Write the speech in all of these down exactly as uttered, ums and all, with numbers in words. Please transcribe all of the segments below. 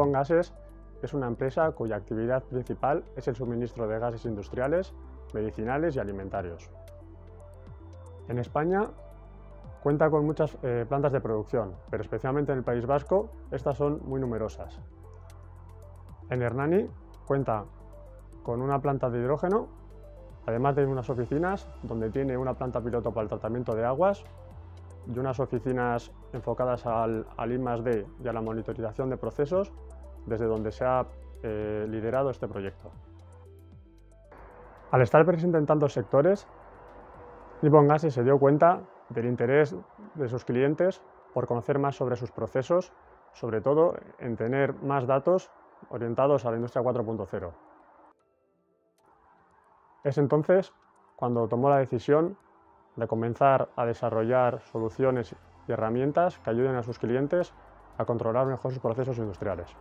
Nippon Gases es una empresa cuya actividad principal es el suministro de gases industriales, medicinales y alimentarios. En España cuenta con muchas eh, plantas de producción, pero especialmente en el País Vasco estas son muy numerosas. En Hernani cuenta con una planta de hidrógeno, además de unas oficinas donde tiene una planta piloto para el tratamiento de aguas y unas oficinas enfocadas al, al I más D y a la monitorización de procesos, desde donde se ha eh, liderado este proyecto. Al estar presente en tantos sectores, Nippon Gases se dio cuenta del interés de sus clientes por conocer más sobre sus procesos, sobre todo en tener más datos orientados a la industria cuatro punto cero. Es entonces cuando tomó la decisión de comenzar a desarrollar soluciones y herramientas que ayuden a sus clientes a controlar mejor sus procesos industriales.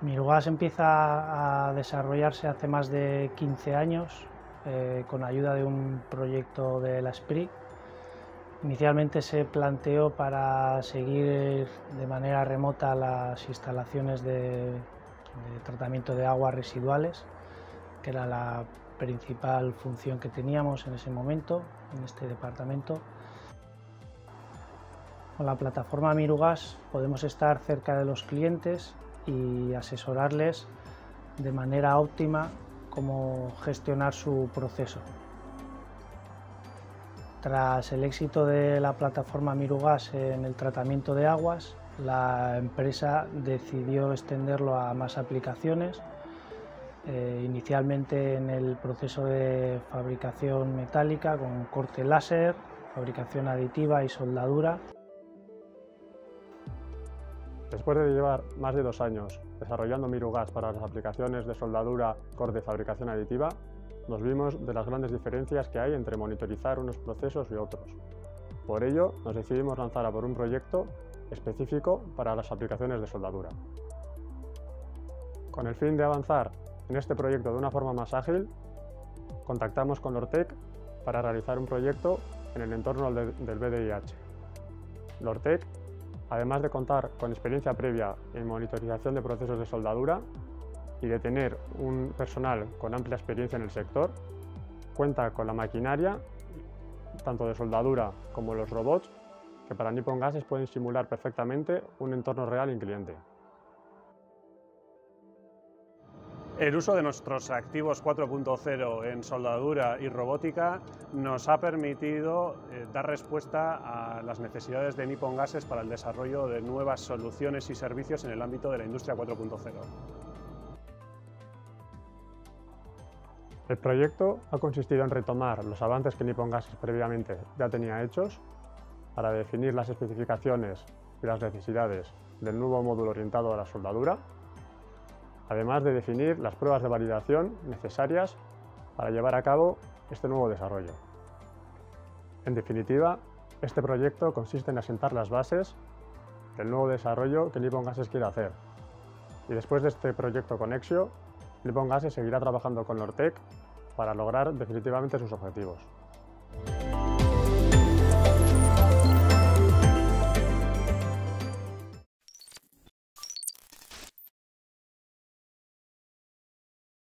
Mirugas empieza a desarrollarse hace más de quince años eh, con ayuda de un proyecto de la S P R I. Inicialmente se planteó para seguir de manera remota las instalaciones de, de tratamiento de aguas residuales, que era la principal función que teníamos en ese momento, en este departamento. Con la plataforma Mirugas podemos estar cerca de los clientes y asesorarles de manera óptima cómo gestionar su proceso. Tras el éxito de la plataforma Mirugas en el tratamiento de aguas, la empresa decidió extenderlo a más aplicaciones, eh, inicialmente en el proceso de fabricación metálica con corte láser, fabricación aditiva y soldadura. Después de llevar más de dos años desarrollando Mirugas para las aplicaciones de soldadura, corte y fabricación aditiva, nos vimos de las grandes diferencias que hay entre monitorizar unos procesos y otros. Por ello, nos decidimos lanzar a por un proyecto específico para las aplicaciones de soldadura. Con el fin de avanzar en este proyecto de una forma más ágil, contactamos con Lortek para realizar un proyecto en el entorno del B D I H. Lortek, además de contar con experiencia previa en monitorización de procesos de soldadura y de tener un personal con amplia experiencia en el sector, cuenta con la maquinaria, tanto de soldadura como los robots, que para Nippon Gases pueden simular perfectamente un entorno real y un cliente. El uso de nuestros activos cuatro punto cero en soldadura y robótica nos ha permitido eh, dar respuesta a las necesidades de Nippon Gases para el desarrollo de nuevas soluciones y servicios en el ámbito de la industria cuatro punto cero. El proyecto ha consistido en retomar los avances que Nippon Gases previamente ya tenía hechos para definir las especificaciones y las necesidades del nuevo módulo orientado a la soldadura, además de definir las pruebas de validación necesarias para llevar a cabo este nuevo desarrollo. En definitiva, este proyecto consiste en asentar las bases del nuevo desarrollo que Nippon Gases quiere hacer. Y después de este proyecto con Nexio, Nippon Gases seguirá trabajando con Lortek para lograr definitivamente sus objetivos.